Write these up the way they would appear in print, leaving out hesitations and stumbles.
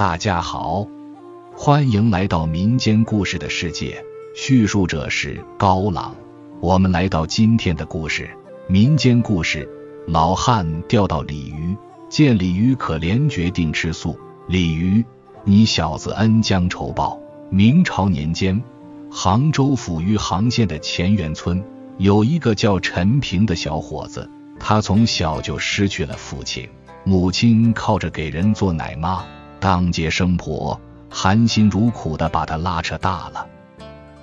大家好，欢迎来到民间故事的世界，叙述者是高朗。我们来到今天的故事，民间故事：老汉钓到鲤鱼，见鲤鱼可怜，决定吃素。鲤鱼，你小子恩将仇报。明朝年间，杭州府余杭县的前园村有一个叫陈平的小伙子，他从小就失去了父亲，母亲靠着给人做奶妈当街生婆，含辛茹苦地把他拉扯大了。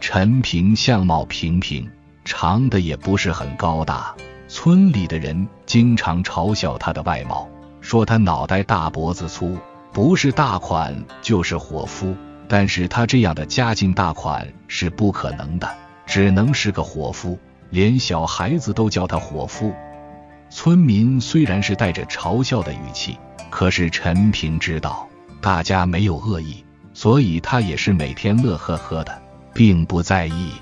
陈平相貌平平，长得也不是很高大，村里的人经常嘲笑他的外貌，说他脑袋大脖子粗，不是大款就是伙夫。但是他这样的家境大款是不可能的，只能是个伙夫，连小孩子都叫他伙夫。村民虽然是带着嘲笑的语气，可是陈平知道大家没有恶意，所以他也是每天乐呵呵的，并不在意。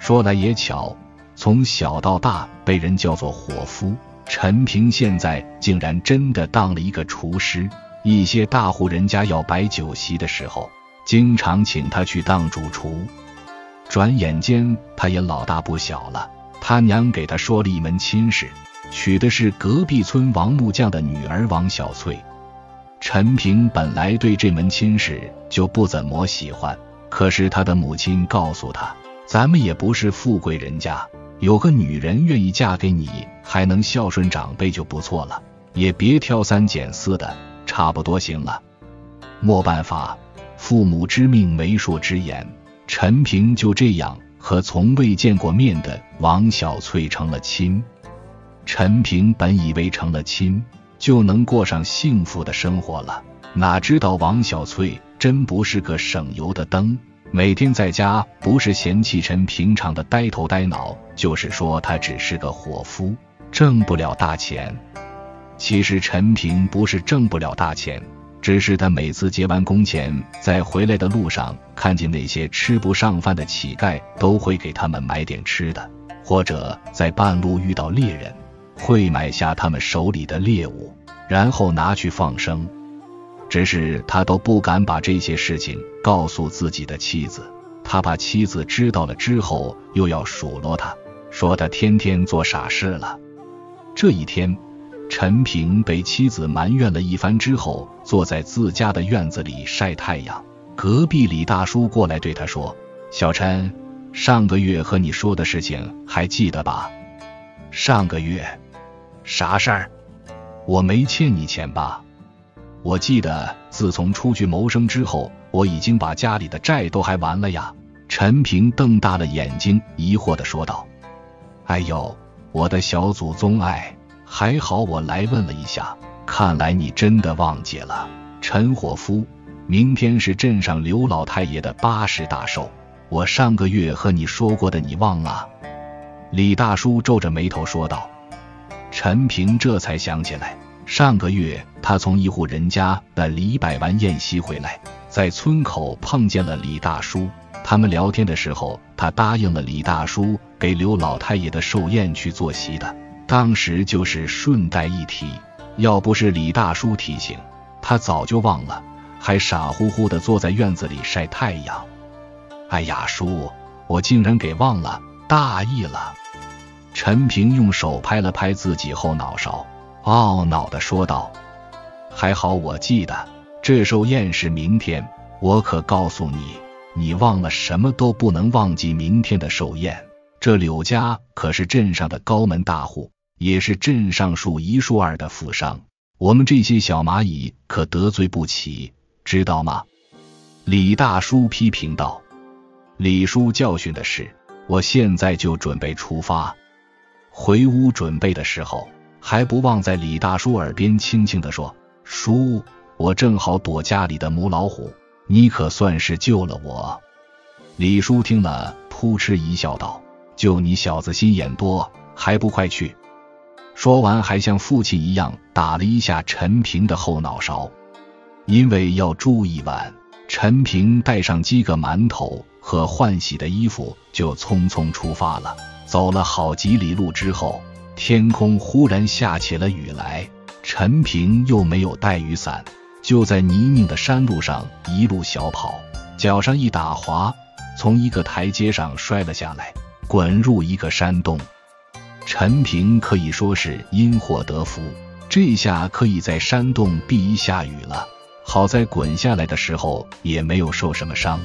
说来也巧，从小到大被人叫做伙夫，陈平现在竟然真的当了一个厨师。一些大户人家要摆酒席的时候，经常请他去当主厨。转眼间他也老大不小了，他娘给他说了一门亲事，娶的是隔壁村王木匠的女儿王小翠。陈平本来对这门亲事就不怎么喜欢，可是他的母亲告诉他，咱们也不是富贵人家，有个女人愿意嫁给你，还能孝顺长辈就不错了，也别挑三拣四的，差不多行了。没办法，父母之命媒妁之言，陈平就这样和从未见过面的王小翠成了亲。陈平本以为成了亲就能过上幸福的生活了，哪知道王小翠真不是个省油的灯，每天在家不是嫌弃陈平常的呆头呆脑，就是说他只是个伙夫，挣不了大钱。其实陈平不是挣不了大钱，只是他每次结完工钱在回来的路上，看见那些吃不上饭的乞丐都会给他们买点吃的，或者在半路遇到猎人会买下他们手里的猎物，然后拿去放生。只是他都不敢把这些事情告诉自己的妻子，他怕妻子知道了之后又要数落他，说他天天做傻事了。这一天，陈平被妻子埋怨了一番之后，坐在自家的院子里晒太阳。隔壁李大叔过来对他说，小陈，上个月和你说的事情还记得吧？上个月？啥事儿？我没欠你钱吧？我记得自从出去谋生之后，我已经把家里的债都还完了呀。陈平瞪大了眼睛，疑惑地说道，哎呦，我的小祖宗哎，还好我来问了一下，看来你真的忘记了。陈伙夫，明天是镇上刘老太爷的80大寿，我上个月和你说过的你忘了？李大叔皱着眉头说道。陈平这才想起来，上个月他从一户人家的里摆完宴席回来，在村口碰见了李大叔。他们聊天的时候，他答应了李大叔给刘老太爷的寿宴去做席的。当时就是顺带一提，要不是李大叔提醒，他早就忘了，还傻乎乎地坐在院子里晒太阳。哎呀叔，我竟然给忘了，大意了。陈平用手拍了拍自己后脑勺，懊恼地说道，还好我记得，这寿宴是明天，我可告诉你，你忘了什么都不能忘记明天的寿宴。这柳家可是镇上的高门大户，也是镇上数一数二的富商，我们这些小蚂蚁可得罪不起，知道吗？李大叔批评道。李叔教训的是，我现在就准备出发。回屋准备的时候，还不忘在李大叔耳边轻轻地说，叔，我正好躲家里的母老虎，你可算是救了我。李叔听了扑哧一笑道，就你小子心眼多，还不快去。说完还像父亲一样打了一下陈平的后脑勺。因为要住一晚，陈平带上几个馒头和换洗的衣服就匆匆出发了。走了好几里路之后，天空忽然下起了雨来，陈平又没有带雨伞，就在泥泞的山路上一路小跑，脚上一打滑，从一个台阶上摔了下来，滚入一个山洞。陈平可以说是因祸得福，这下可以在山洞避一下雨了。好在滚下来的时候也没有受什么伤。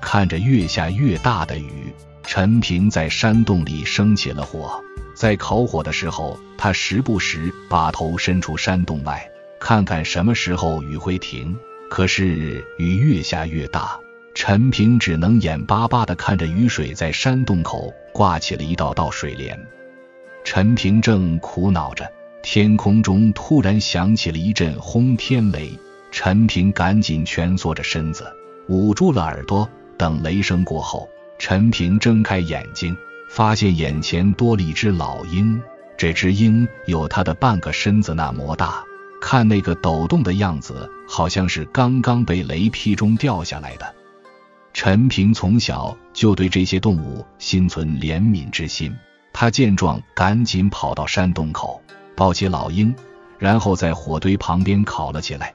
看着越下越大的雨，陈平在山洞里生起了火。在烤火的时候，他时不时把头伸出山洞外，看看什么时候雨会停。可是雨越下越大，陈平只能眼巴巴地看着雨水在山洞口挂起了一道道水帘。陈平正苦恼着，天空中突然响起了一阵轰天雷，陈平赶紧蜷缩着身子，捂住了耳朵。等雷声过后，陈平睁开眼睛，发现眼前多了一只老鹰，这只鹰有他的半个身子那么大，看那个抖动的样子，好像是刚刚被雷劈中掉下来的。陈平从小就对这些动物心存怜悯之心，他见状赶紧跑到山洞口，抱起老鹰，然后在火堆旁边烤了起来。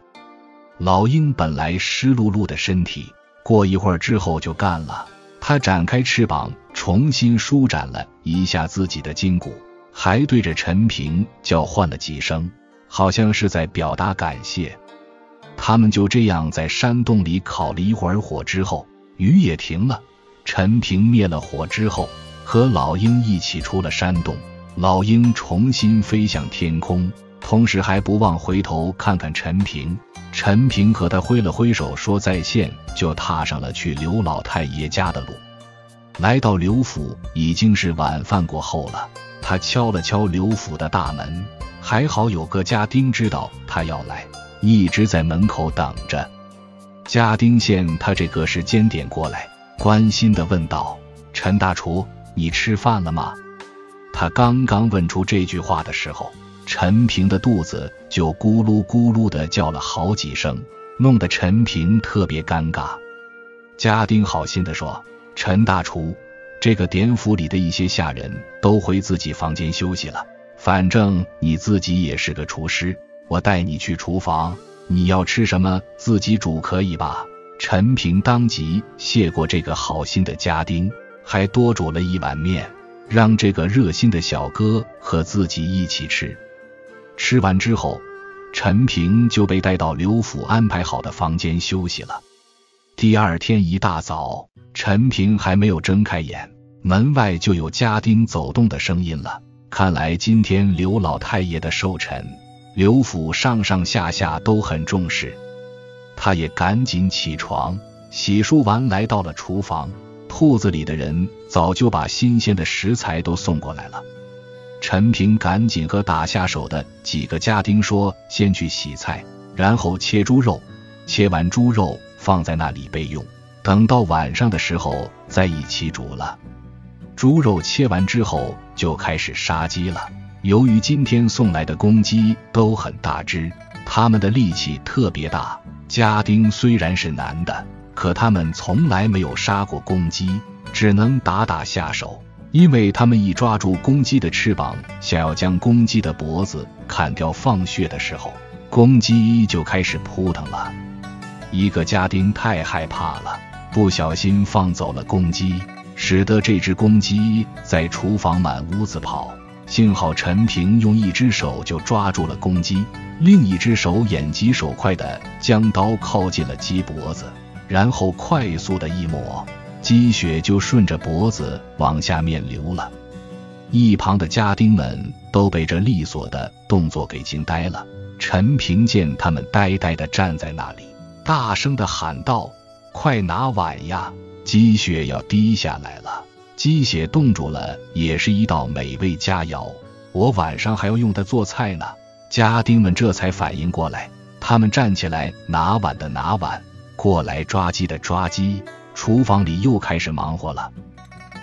老鹰本来湿漉漉的身体，过一会儿之后就干了，它展开翅膀，重新舒展了一下自己的筋骨，还对着陈平叫唤了几声，好像是在表达感谢。他们就这样在山洞里烤了一会儿火之后，雨也停了。陈平灭了火之后，和老鹰一起出了山洞，老鹰重新飞向天空，同时还不忘回头看看陈平。陈平和他挥了挥手说再见，就踏上了去刘老太爷家的路。来到刘府已经是晚饭过后了，他敲了敲刘府的大门，还好有个家丁知道他要来，一直在门口等着。家丁见他这个时间点过来，关心地问道：“陈大厨，你吃饭了吗？”他刚刚问出这句话的时候，陈平的肚子就咕噜咕噜地叫了好几声，弄得陈平特别尴尬。家丁好心地说：“陈大厨，这个典府里的一些下人都回自己房间休息了，反正你自己也是个厨师，我带你去厨房，你要吃什么自己煮可以吧？”陈平当即谢过这个好心的家丁，还多煮了一碗面，让这个热心的小哥和自己一起吃。吃完之后，陈平就被带到刘府安排好的房间休息了。第二天一大早，陈平还没有睁开眼，门外就有家丁走动的声音了。看来今天刘老太爷的寿辰，刘府上上下下都很重视。他也赶紧起床，洗漱完来到了厨房，铺子里的人早就把新鲜的食材都送过来了。陈平赶紧和打下手的几个家丁说先去洗菜，然后切猪肉，切完猪肉放在那里备用，等到晚上的时候再一起煮了。猪肉切完之后就开始杀鸡了。由于今天送来的公鸡都很大只，他们的力气特别大，家丁虽然是男的，可他们从来没有杀过公鸡，只能打下手，因为他们一抓住公鸡的翅膀，想要将公鸡的脖子砍掉放血的时候，公鸡就开始扑腾了。一个家丁太害怕了，不小心放走了公鸡，使得这只公鸡在厨房满屋子跑。幸好陈平用一只手就抓住了公鸡，另一只手眼疾手快地将刀靠近了鸡脖子，然后快速地一抹，鸡血就顺着脖子往下面流了。一旁的家丁们都被这利索的动作给惊呆了。陈平见他们呆呆地站在那里，大声地喊道：“快拿碗呀，鸡血要滴下来了！”鸡血冻住了也是一道美味佳肴，我晚上还要用它做菜呢。家丁们这才反应过来，他们站起来，拿碗的拿碗，过来抓鸡的抓鸡，厨房里又开始忙活了。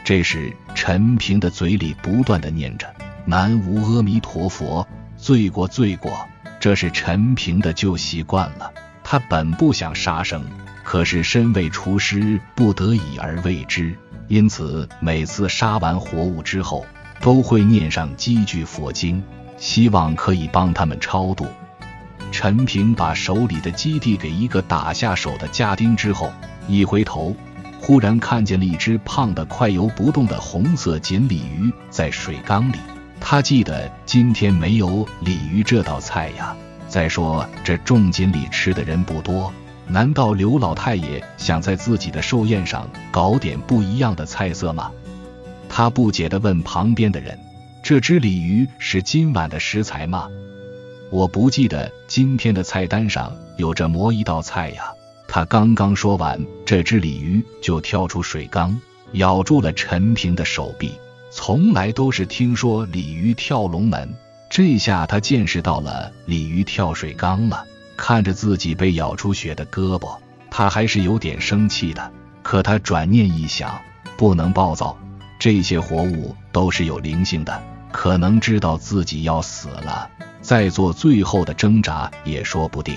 这时陈平的嘴里不断地念着南无阿弥陀佛，罪过罪过，这是陈平的旧习惯了。他本不想杀生，可是身为厨师不得已而为之，因此每次杀完活物之后都会念上几句佛经，希望可以帮他们超度。陈平把手里的鸡递给一个打下手的家丁之后，一回头，忽然看见了一只胖得快游不动的红色锦鲤鱼在水缸里。他记得今天没有鲤鱼这道菜呀。再说这重锦鲤吃的人不多，难道刘老太爷想在自己的寿宴上搞点不一样的菜色吗？他不解地问旁边的人：“这只鲤鱼是今晚的食材吗？我不记得今天的菜单上有这么一道菜呀。”他刚刚说完，这只鲤鱼就跳出水缸，咬住了陈平的手臂。从来都是听说鲤鱼跳龙门，这下他见识到了鲤鱼跳水缸了。看着自己被咬出血的胳膊，他还是有点生气的。可他转念一想，不能暴躁，这些活物都是有灵性的，可能知道自己要死了，再做最后的挣扎也说不定。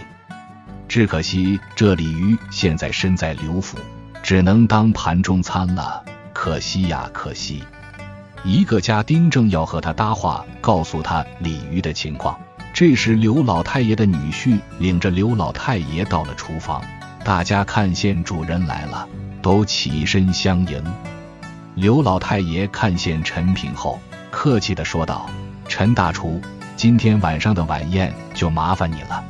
只可惜这鲤鱼现在身在刘府，只能当盘中餐了，可惜呀，可惜。一个家丁正要和他搭话，告诉他鲤鱼的情况。这时刘老太爷的女婿领着刘老太爷到了厨房，大家看见主人来了，都起身相迎。刘老太爷看见陈平后，客气地说道：“陈大厨，今天晚上的晚宴就麻烦你了。”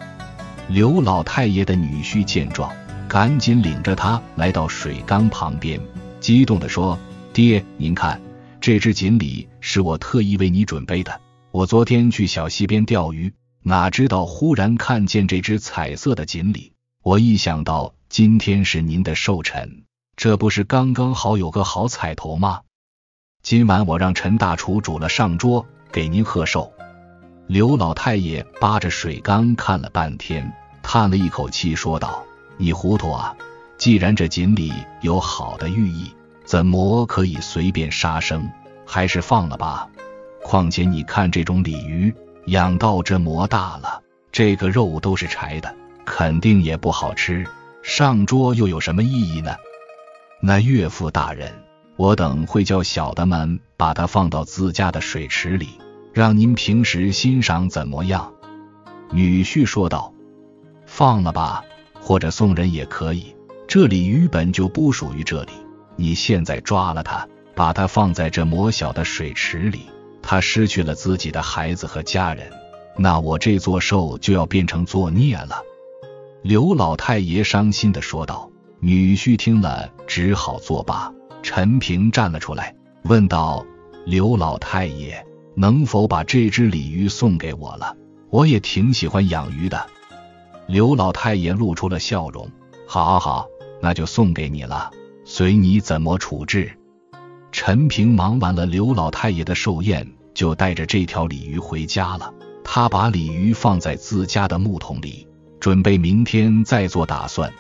刘老太爷的女婿见状，赶紧领着他来到水缸旁边，激动地说：“爹，您看，这只锦鲤是我特意为你准备的。我昨天去小溪边钓鱼，哪知道忽然看见这只彩色的锦鲤，我一想到今天是您的寿辰，这不是刚刚好有个好彩头吗？今晚我让陈大厨煮了上桌，给您贺寿。”刘老太爷扒着水缸看了半天，叹了一口气说道：“你糊涂啊，既然这锦鲤有好的寓意，怎么可以随便杀生？还是放了吧。况且你看这种鲤鱼养到这么大了，这个肉都是柴的，肯定也不好吃，上桌又有什么意义呢？那岳父大人，我等会叫小的们把它放到自家的水池里，让您平时欣赏怎么样？”女婿说道：“放了吧，或者送人也可以。这鲤鱼本就不属于这里，你现在抓了它，把它放在这么小的水池里，它失去了自己的孩子和家人，那我这做寿就要变成作孽了。”刘老太爷伤心地说道。女婿听了只好作罢。陈平站了出来，问道：“刘老太爷，能否把这只鲤鱼送给我了？我也挺喜欢养鱼的。”刘老太爷露出了笑容：“好，那就送给你了，随你怎么处置。”陈平忙完了刘老太爷的寿宴，就带着这条鲤鱼回家了。他把鲤鱼放在自家的木桶里，准备明天再做打算。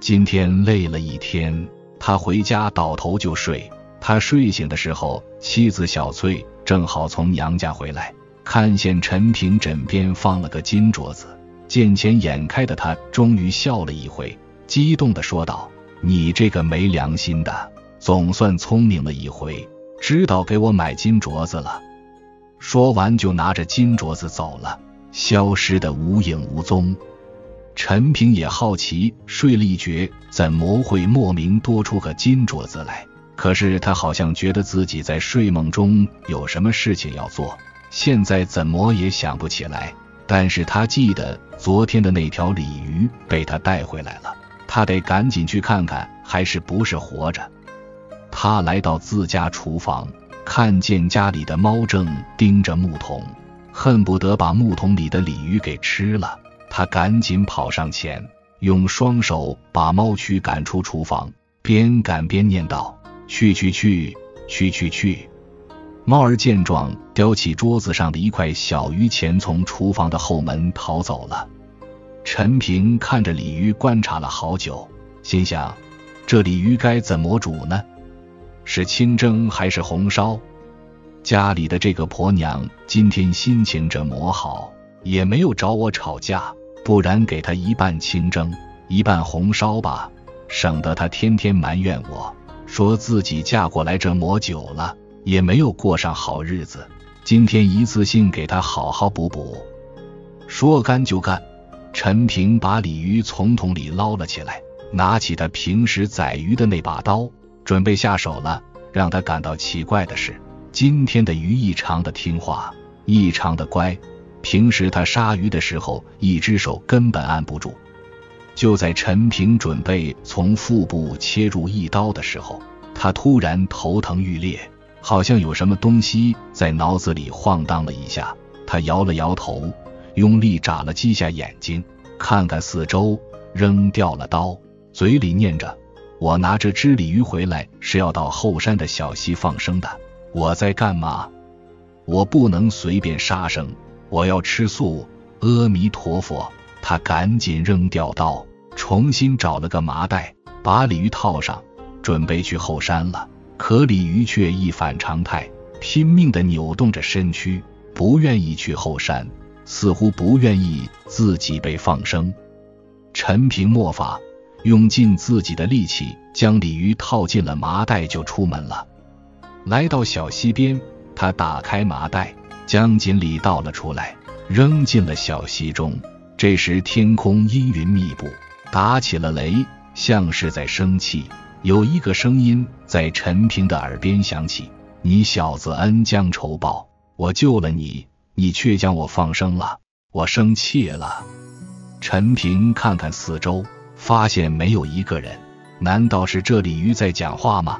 今天累了一天，他回家倒头就睡。他睡醒的时候，妻子小翠正好从娘家回来，看见陈平枕边放了个金镯子，见钱眼开的他终于笑了一回，激动地说道：“你这个没良心的，总算聪明了一回，知道给我买金镯子了。”说完就拿着金镯子走了，消失得无影无踪。陈平也好奇，睡了一觉怎么会莫名多出个金镯子来？可是他好像觉得自己在睡梦中有什么事情要做，现在怎么也想不起来。但是他记得昨天的那条鲤鱼被他带回来了，他得赶紧去看看还是不是活着。他来到自家厨房，看见家里的猫正盯着木桶，恨不得把木桶里的鲤鱼给吃了。他赶紧跑上前，用双手把猫驱赶出厨房，边赶边念道：“去！”猫儿见状，叼起桌子上的一块小鱼钱，从厨房的后门逃走了。陈平看着鲤鱼观察了好久，心想：这鲤鱼该怎么煮呢？是清蒸还是红烧？家里的这个婆娘今天心情这么好，也没有找我吵架，不然给她一半清蒸，一半红烧吧，省得她天天埋怨我。说自己嫁过来这么久了，也没有过上好日子，今天一次性给他好好补补。说干就干，陈平把鲤鱼从桶里捞了起来，拿起他平时宰鱼的那把刀，准备下手了。让他感到奇怪的是，今天的鱼异常的听话，异常的乖。平时他杀鱼的时候，一只手根本按不住。就在陈平准备从腹部切入一刀的时候，他突然头疼欲裂，好像有什么东西在脑子里晃荡了一下。他摇了摇头，用力眨了几下眼睛，看看四周，扔掉了刀，嘴里念着：我拿着只鲤鱼回来是要到后山的小溪放生的，我在干嘛？我不能随便杀生，我要吃素。阿弥陀佛！他赶紧扔掉刀，重新找了个麻袋，把鲤鱼套上，准备去后山了。可鲤鱼却一反常态，拼命地扭动着身躯，不愿意去后山，似乎不愿意自己被放生。陈平默法，用尽自己的力气将鲤鱼套进了麻袋，就出门了。来到小溪边，他打开麻袋，将锦鲤倒了出来，扔进了小溪中。这时天空阴云密布，打起了雷，像是在生气。有一个声音在陈平的耳边响起：你小子恩将仇报，我救了你，你却将我放生了，我生气了。陈平看看四周，发现没有一个人，难道是这鲤鱼在讲话吗？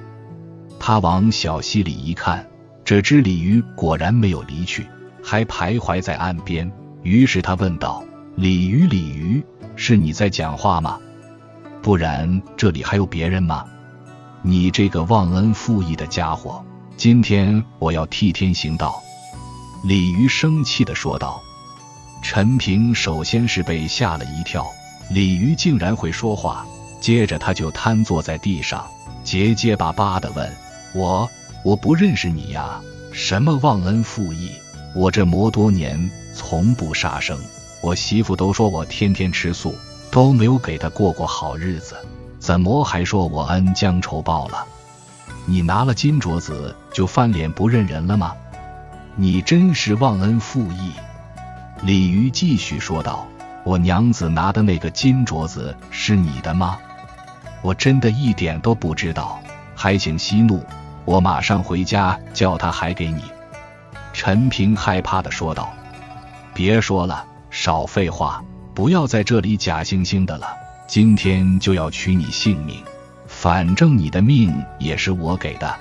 他往小溪里一看，这只鲤鱼果然没有离去，还徘徊在岸边。于是他问道：鲤鱼，鲤鱼，是你在讲话吗？不然这里还有别人吗？你这个忘恩负义的家伙，今天我要替天行道！鲤鱼生气地说道。陈平首先是被吓了一跳，鲤鱼竟然会说话。接着他就瘫坐在地上，结巴巴地问：我不认识你呀，什么忘恩负义？我这么多年从不杀生，我媳妇都说我天天吃素，都没有给他过好日子，怎么还说我恩将仇报了？你拿了金镯子就翻脸不认人了吗？你真是忘恩负义！鲤鱼继续说道：我娘子拿的那个金镯子是你的吗？我真的一点都不知道，还请息怒，我马上回家叫他还给你。陈平害怕地说道：别说了，少废话，不要在这里假惺惺的了，今天就要取你性命，反正你的命也是我给的。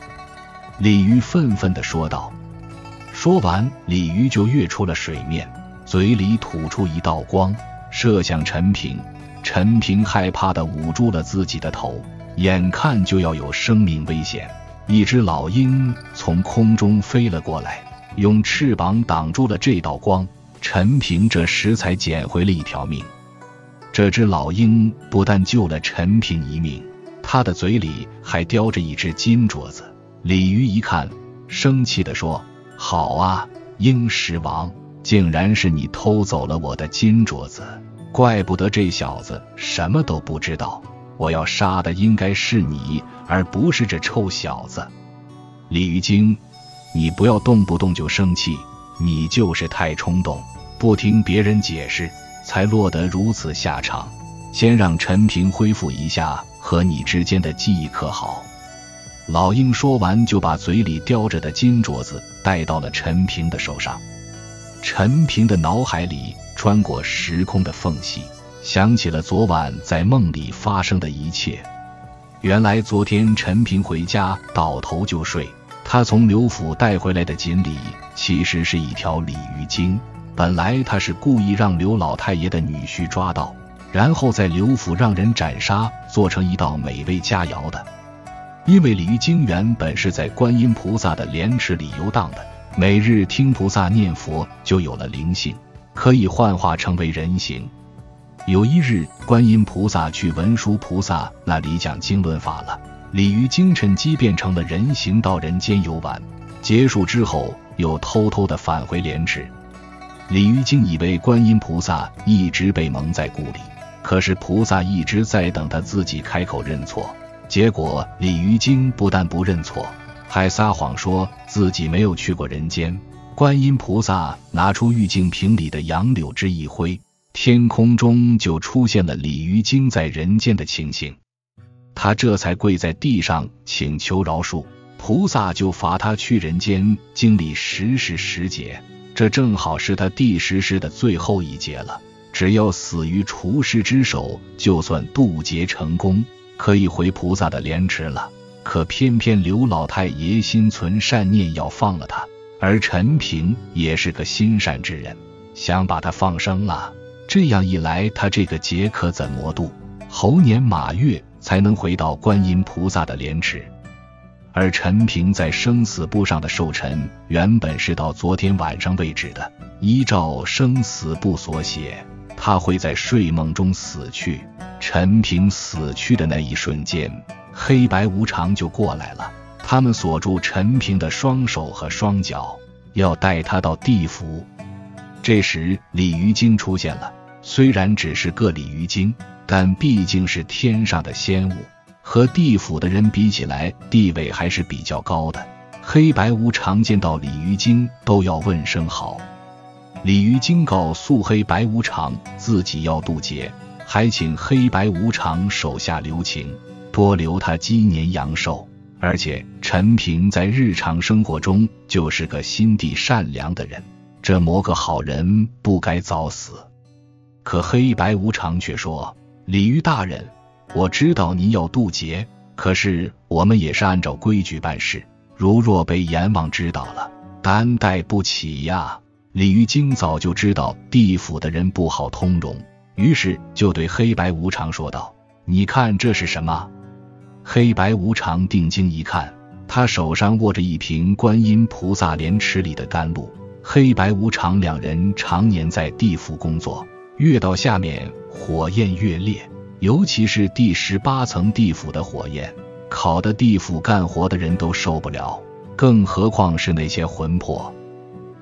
鲤鱼愤愤地说道。说完，鲤鱼就跃出了水面，嘴里吐出一道光，射向陈平。陈平害怕地捂住了自己的头，眼看就要有生命危险。一只老鹰从空中飞了过来，用翅膀挡住了这道光。陈平这时才捡回了一条命。这只老鹰不但救了陈平一命，他的嘴里还叼着一只金镯子。鲤鱼一看，生气地说：好啊，鹰食王，竟然是你偷走了我的金镯子，怪不得这小子什么都不知道，我要杀的应该是你，而不是这臭小子。鲤鱼精，你不要动不动就生气，你就是太冲动，不听别人解释，才落得如此下场。先让陈平恢复一下和你之间的记忆可好？老鹰说完，就把嘴里叼着的金镯子带到了陈平的手上。陈平的脑海里穿过时空的缝隙，想起了昨晚在梦里发生的一切。原来昨天陈平回家倒头就睡，他从刘府带回来的锦鲤其实是一条鲤鱼精。本来他是故意让刘老太爷的女婿抓到，然后在刘府让人斩杀，做成一道美味佳肴的。因为鲤鱼精原本是在观音菩萨的莲池里游荡的，每日听菩萨念佛就有了灵性，可以幻化成为人形。有一日，观音菩萨去文殊菩萨那里讲经论法了，鲤鱼精趁机变成了人形到人间游玩，结束之后又偷偷地返回莲池。鲤鱼精以为观音菩萨一直被蒙在鼓里，可是菩萨一直在等他自己开口认错，结果鲤鱼精不但不认错，还撒谎说自己没有去过人间。观音菩萨拿出玉净瓶里的杨柳枝一挥，天空中就出现了鲤鱼精在人间的情形。他这才跪在地上请求饶恕，菩萨就罚他去人间经历10世10劫，这正好是他第10世的最后一劫了。只要死于厨师之手，就算渡劫成功，可以回菩萨的莲池了。可偏偏刘老太爷心存善念，要放了他，而陈平也是个心善之人，想把他放生了。这样一来，他这个劫可怎么度？猴年马月才能回到观音菩萨的莲池。而陈平在生死簿上的寿辰原本是到昨天晚上为止的，依照生死簿所写，他会在睡梦中死去。陈平死去的那一瞬间，黑白无常就过来了，他们锁住陈平的双手和双脚，要带他到地府。这时鲤鱼精出现了，虽然只是个鲤鱼精，但毕竟是天上的仙物，和地府的人比起来，地位还是比较高的。黑白无常见到鲤鱼精都要问声好。鲤鱼精告诉黑白无常自己要渡劫，还请黑白无常手下留情，多留他鸡年阳寿。而且陈平在日常生活中就是个心地善良的人，这么个好人不该早死。可黑白无常却说，鲤鱼大人，我知道您要渡劫，可是我们也是按照规矩办事，如若被阎王知道了，担待不起呀。鲤鱼精早就知道地府的人不好通融，于是就对黑白无常说道，你看这是什么？黑白无常定睛一看，他手上握着一瓶观音菩萨莲池里的甘露。黑白无常两人常年在地府工作，越到下面火焰越烈，尤其是第18层地府的火焰，烤得地府干活的人都受不了，更何况是那些魂魄。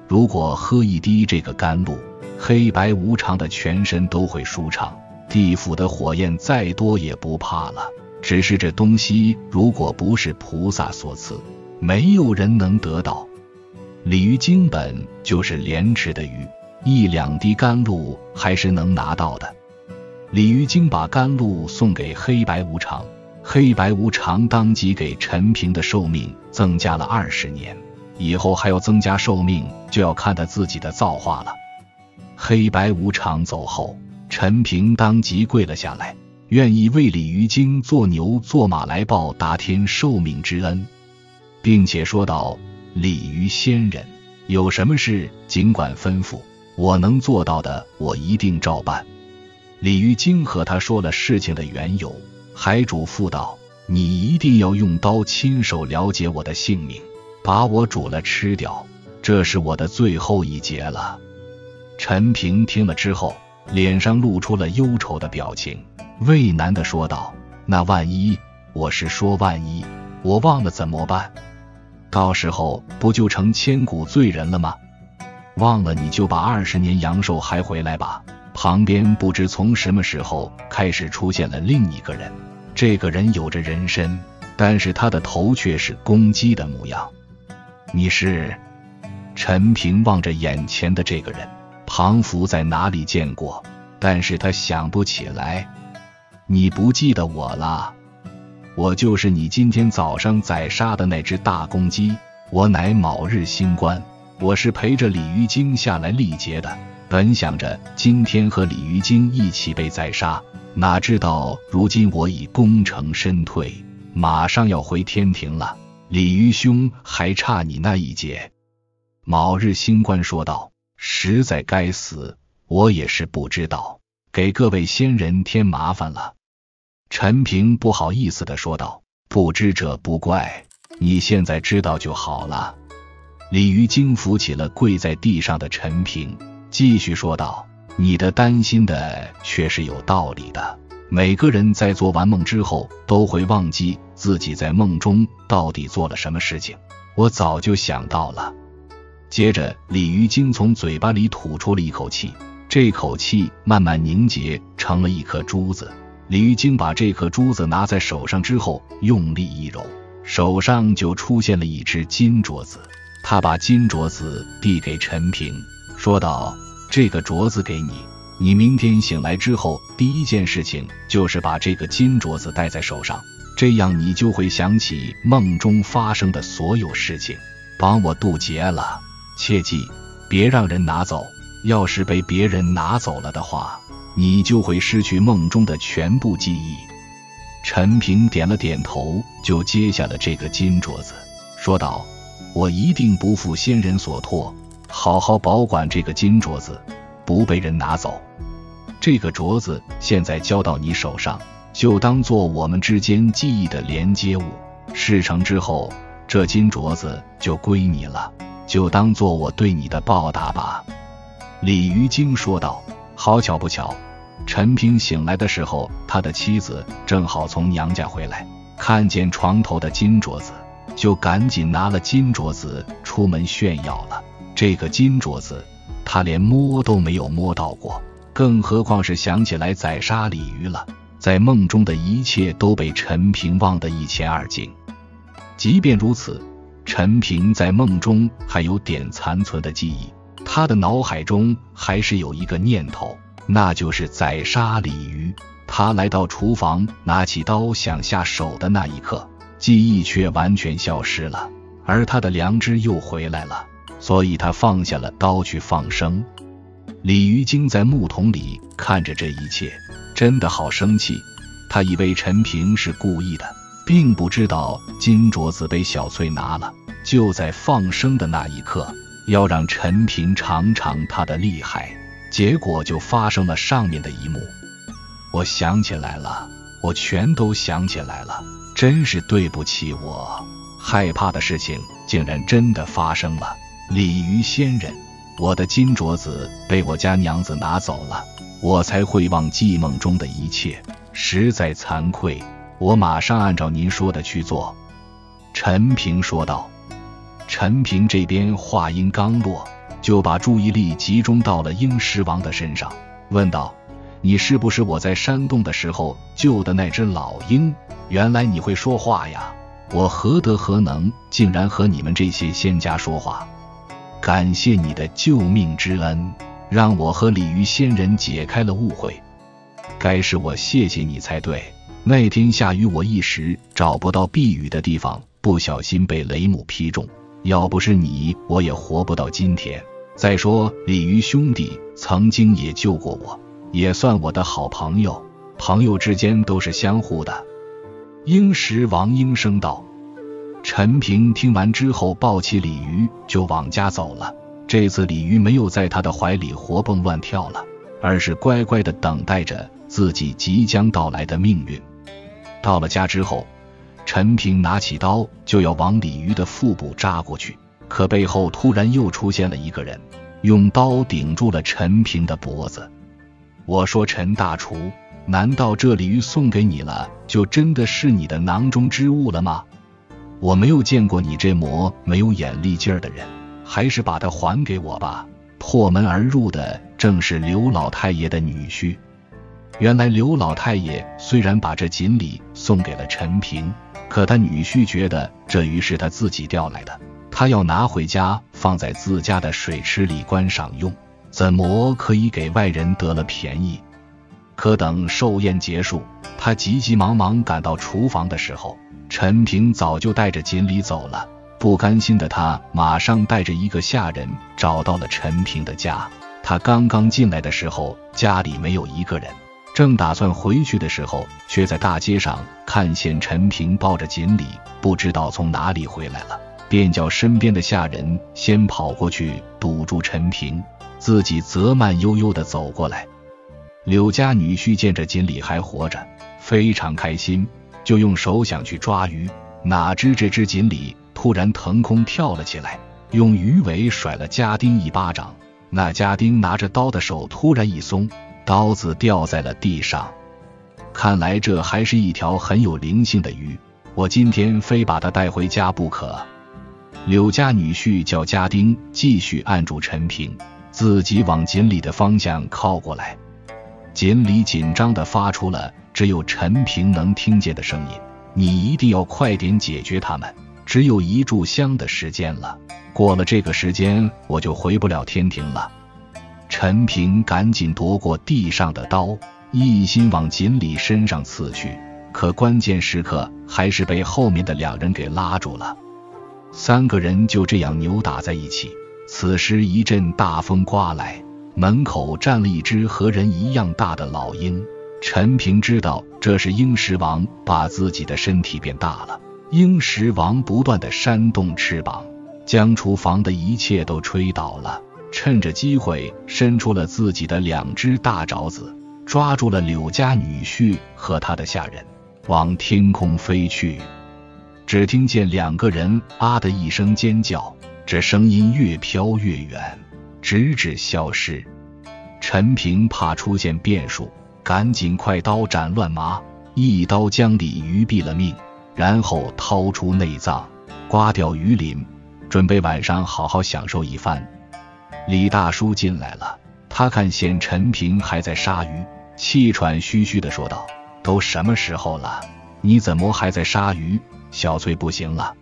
如果喝一滴这个甘露，黑白无常的全身都会舒畅，地府的火焰再多也不怕了。只是这东西如果不是菩萨所赐，没有人能得到。鲤鱼精本就是莲池的鱼，1-2滴甘露还是能拿到的。鲤鱼精把甘露送给黑白无常，黑白无常当即给陈平的寿命增加了20年，以后还要增加寿命，就要看他自己的造化了。黑白无常走后，陈平当即跪了下来，愿意为鲤鱼精做牛做马来报答天寿命之恩，并且说道，鲤鱼仙人，有什么事尽管吩咐，我能做到的我一定照办。鲤鱼精和他说了事情的缘由，还嘱咐道，你一定要用刀亲手了解我的性命，把我煮了吃掉，这是我的最后一劫了。陈平听了之后，脸上露出了忧愁的表情，为难地说道，那万一，我是说万一，我忘了怎么办？到时候不就成千古罪人了吗？忘了你就把20年阳寿还回来吧。旁边不知从什么时候开始出现了另一个人，这个人有着人身，但是他的头却是公鸡的模样。你是？陈平望着眼前的这个人，庞福在哪里见过，但是他想不起来。你不记得我了？我就是你今天早上宰杀的那只大公鸡，我乃卯日星官，我是陪着鲤鱼精下来历劫的。本想着今天和鲤鱼精一起被宰杀，哪知道如今我已功成身退，马上要回天庭了。鲤鱼兄，还差你那一劫。卯日星官说道，实在该死，我也是不知道，给各位仙人添麻烦了。陈平不好意思地说道，不知者不怪，你现在知道就好了。鲤鱼精扶起了跪在地上的陈平，继续说道，你的担心的却是有道理的，每个人在做完梦之后都会忘记自己在梦中到底做了什么事情，我早就想到了。接着鲤鱼精从嘴巴里吐出了一口气，这口气慢慢凝结成了一颗珠子，鲤鱼精把这颗珠子拿在手上之后，用力一揉，手上就出现了一只金镯子。他把金镯子递给陈平，说道，这个镯子给你，你明天醒来之后，第一件事情就是把这个金镯子戴在手上，这样你就会想起梦中发生的所有事情。把我渡劫了，切记别让人拿走。要是被别人拿走了的话，你就会失去梦中的全部记忆。”陈平点了点头，就接下了这个金镯子，说道：“我一定不负仙人所托，好好保管这个金镯子，不被人拿走。这个镯子现在交到你手上，就当做我们之间记忆的连接物。事成之后，这金镯子就归你了，就当做我对你的报答吧。”鲤鱼精说道。好巧不巧，陈平醒来的时候，他的妻子正好从娘家回来，看见床头的金镯子，就赶紧拿了金镯子出门炫耀了。这个金镯子他连摸都没有摸到过，更何况是想起来宰杀鲤鱼了。在梦中的一切都被陈平忘得一乾二净。即便如此，陈平在梦中还有点残存的记忆，他的脑海中还是有一个念头，那就是宰杀鲤鱼。他来到厨房，拿起刀想下手的那一刻，记忆却完全消失了，而他的良知又回来了，所以他放下了刀去放生。鲤鱼精在木桶里看着这一切，真的好生气。他以为陈平是故意的，并不知道金镯子被小翠拿了，就在放生的那一刻，要让陈平尝尝他的厉害，结果就发生了上面的一幕。我想起来了，我全都想起来了，真是对不起我，害怕的事情竟然真的发生了。鲤鱼仙人，我的金镯子被我家娘子拿走了，我才会忘记梦中的一切，实在惭愧。我马上按照您说的去做。”陈平说道。陈平这边话音刚落，就把注意力集中到了鹰狮王的身上，问道：“你是不是我在山洞的时候救的那只老鹰？原来你会说话呀！我何德何能，竟然和你们这些仙家说话！感谢你的救命之恩，让我和鲤鱼仙人解开了误会。该是我谢谢你才对。那天下雨，我一时找不到避雨的地方，不小心被雷姆劈中，要不是你，我也活不到今天。再说鲤鱼兄弟曾经也救过我，也算我的好朋友，朋友之间都是相互的。”鹰石王应声道。陈平听完之后，抱起鲤鱼就往家走了。这次鲤鱼没有在他的怀里活蹦乱跳了，而是乖乖地等待着自己即将到来的命运。到了家之后，陈平拿起刀就要往鲤鱼的腹部扎过去，可背后突然又出现了一个人，用刀顶住了陈平的脖子。“我说陈大厨，难道这鲤鱼送给你了，就真的是你的囊中之物了吗？我没有见过你这魔没有眼力劲儿的人，还是把它还给我吧。”破门而入的正是刘老太爷的女婿。原来刘老太爷虽然把这锦鲤送给了陈平，可他女婿觉得这鱼是他自己钓来的，他要拿回家放在自家的水池里观赏用，怎么可以给外人得了便宜？可等寿宴结束，他急急忙忙赶到厨房的时候，陈平早就带着锦鲤走了。不甘心的他马上带着一个下人找到了陈平的家。他刚刚进来的时候，家里没有一个人，正打算回去的时候，却在大街上看见陈平抱着锦鲤，不知道从哪里回来了，便叫身边的下人先跑过去堵住陈平，自己则慢悠悠地走过来。柳家女婿见着锦鲤还活着，非常开心，就用手想去抓鱼，哪知这只锦鲤突然腾空跳了起来，用鱼尾甩了家丁一巴掌。那家丁拿着刀的手突然一松，刀子掉在了地上。看来这还是一条很有灵性的鱼，我今天非把它带回家不可。柳家女婿叫家丁继续按住陈平，自己往锦鲤的方向靠过来。锦鲤紧张地发出了只有陈平能听见的声音：“你一定要快点解决他们，只有一炷香的时间了，过了这个时间我就回不了天庭了。”陈平赶紧夺过地上的刀，一心往锦鲤身上刺去，可关键时刻还是被后面的两人给拉住了。三个人就这样扭打在一起。此时一阵大风刮来，门口站了一只和人一样大的老鹰。陈平知道这是鹰石王把自己的身体变大了。鹰石王不断地扇动翅膀，将厨房的一切都吹倒了，趁着机会伸出了自己的两只大爪子，抓住了柳家女婿和他的下人，往天空飞去。只听见两个人啊的一声尖叫，这声音越飘越远，直至消失。陈平怕出现变数，赶紧快刀斩乱麻，一刀将鲤鱼毙了命，然后掏出内脏，刮掉鱼鳞，准备晚上好好享受一番。李大叔进来了，他看见陈平还在杀鱼，气喘吁吁地说道：“都什么时候了，你怎么还在杀鱼？小翠不行了。”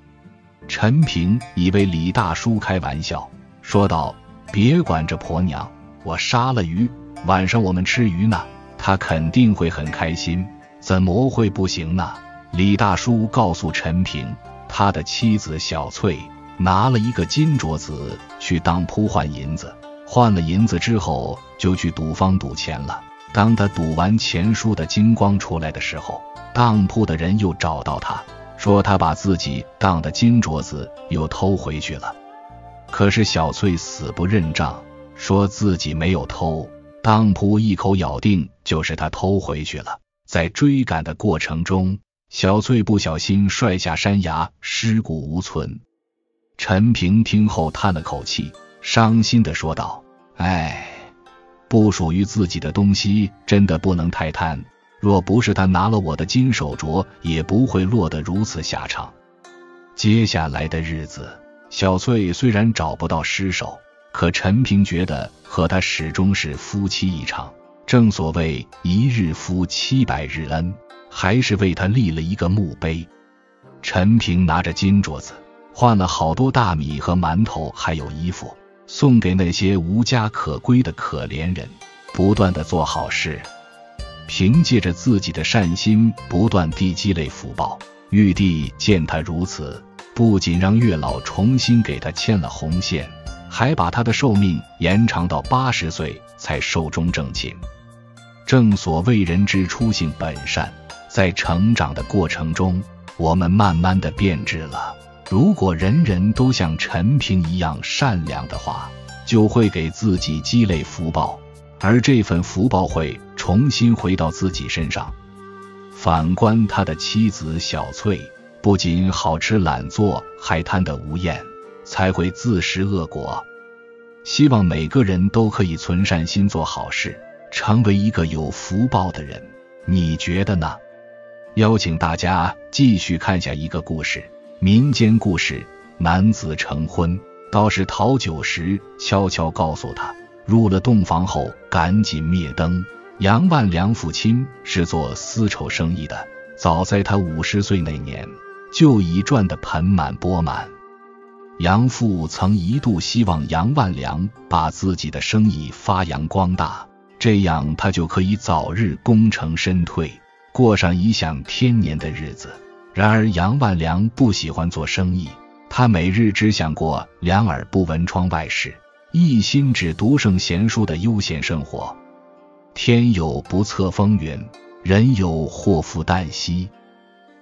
陈平以为李大叔开玩笑，说道：“别管这婆娘，我杀了鱼，晚上我们吃鱼呢，她肯定会很开心，怎么会不行呢？”李大叔告诉陈平，他的妻子小翠拿了一个金镯子去当铺换银子，换了银子之后就去赌坊赌钱了。当他赌完钱输的精光出来的时候，当铺的人又找到他，说他把自己当的金镯子又偷回去了。可是小翠死不认账，说自己没有偷，当铺一口咬定就是他偷回去了。在追赶的过程中，小翠不小心摔下山崖，尸骨无存。陈平听后叹了口气，伤心地说道：“哎，不属于自己的东西真的不能太贪，若不是他拿了我的金手镯，也不会落得如此下场。”接下来的日子，小翠虽然找不到尸首，可陈平觉得和他始终是夫妻一场，正所谓一日夫妻百日恩，还是为他立了一个墓碑。陈平拿着金镯子换了好多大米和馒头，还有衣服，送给那些无家可归的可怜人，不断地做好事，凭借着自己的善心不断地积累福报。玉帝见他如此，不仅让月老重新给他牵了红线，还把他的寿命延长到80岁才寿终正寝。正所谓人之初性本善，在成长的过程中，我们慢慢地变质了。如果人人都像陈平一样善良的话，就会给自己积累福报，而这份福报会重新回到自己身上。反观他的妻子小翠，不仅好吃懒做，还贪得无厌，才会自食恶果。希望每个人都可以存善心，做好事，成为一个有福报的人，你觉得呢？邀请大家继续看下一个故事。民间故事：男子成婚，道士讨酒时悄悄告诉他，入了洞房后赶紧灭灯。杨万良父亲是做丝绸生意的，早在他50岁那年就已赚得盆满钵满。杨父曾一度希望杨万良把自己的生意发扬光大，这样他就可以早日功成身退，过上颐享天年的日子。然而杨万良不喜欢做生意，他每日只想过两耳不闻窗外事，一心只读圣贤书的悠闲生活。天有不测风云，人有祸福旦夕。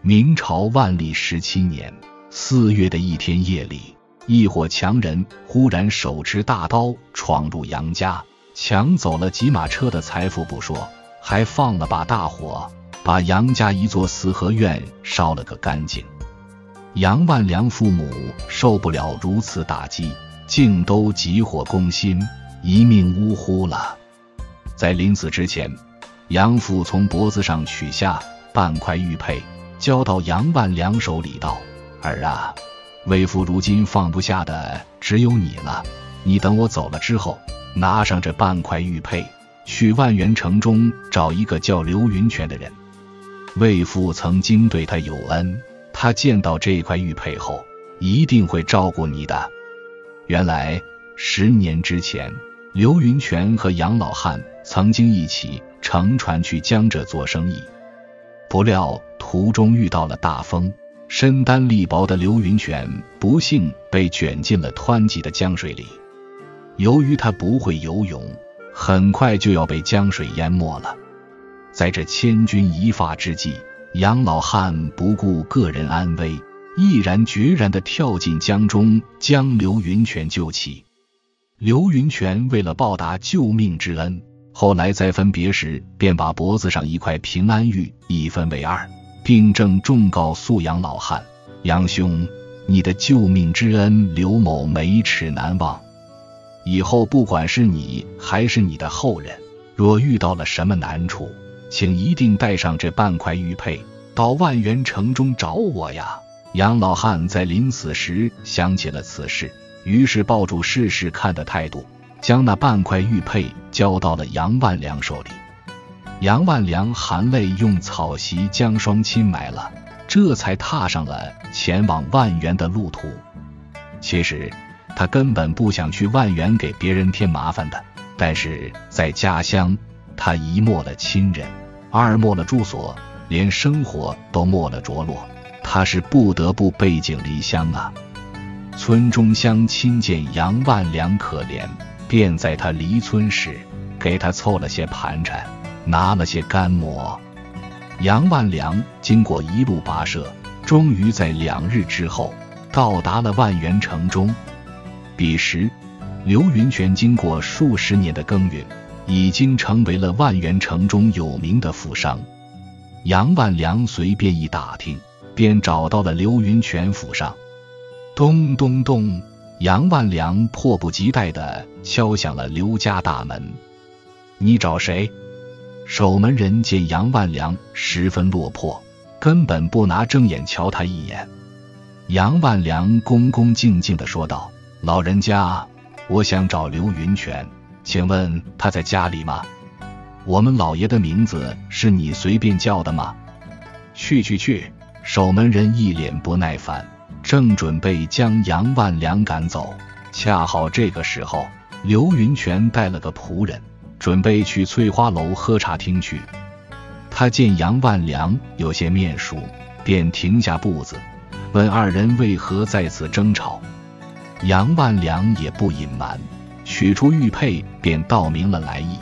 明朝万历17年4月的一天夜里，一伙强人忽然手持大刀闯入杨家，抢走了几马车的财富不说，还放了把大火，把杨家一座四合院烧了个干净。杨万良父母受不了如此打击，竟都急火攻心，一命呜呼了。在临死之前，杨父从脖子上取下半块玉佩，交到杨万良手里道：“儿啊，为父如今放不下的只有你了，你等我走了之后，拿上这半块玉佩，去万源城中找一个叫刘云泉的人。为父曾经对他有恩，他见到这块玉佩后一定会照顾你的。”原来10年之前，刘云泉和杨老汉曾经一起乘船去江浙做生意，不料途中遇到了大风，身单力薄的刘云泉不幸被卷进了湍急的江水里。由于他不会游泳，很快就要被江水淹没了。在这千钧一发之际，杨老汉不顾个人安危，毅然决然地跳进江中，将刘云泉救起。刘云泉为了报答救命之恩，后来在分别时便把脖子上一块平安玉一分为二，并郑重告诉杨老汉：“杨兄，你的救命之恩，刘某没齿难忘。以后不管是你还是你的后人，若遇到了什么难处，请一定带上这半块玉佩，到万源城中找我呀。”杨老汉在临死时想起了此事，于是抱住试试看的态度，将那半块玉佩交到了杨万良手里。杨万良含泪用草席将双亲埋了，这才踏上了前往万源的路途。其实他根本不想去万源给别人添麻烦的，但是在家乡，他一没了亲人，二没了住所，连生活都没了着落，他是不得不背井离乡啊。村中乡亲见杨万良可怜，便在他离村时给他凑了些盘缠，拿了些干馍。杨万良经过一路跋涉，终于在2日之后到达了万源城中。彼时刘云泉经过数十年的耕耘，已经成为了万源城中有名的富商。杨万良随便一打听，便找到了刘云泉府上。咚咚咚，杨万良迫不及待地敲响了刘家大门。“你找谁？”守门人见杨万良十分落魄，根本不拿正眼瞧他一眼。杨万良恭恭敬敬地说道：“老人家，我想找刘云泉，请问他在家里吗？我们老爷的名字是你随便叫的吗？”“去！”守门人一脸不耐烦，正准备将杨万良赶走，恰好这个时候，刘云泉带了个仆人，准备去翠花楼喝茶厅去。他见杨万良有些面熟，便停下步子，问二人为何在此争吵。杨万良也不隐瞒，取出玉佩便道明了来意。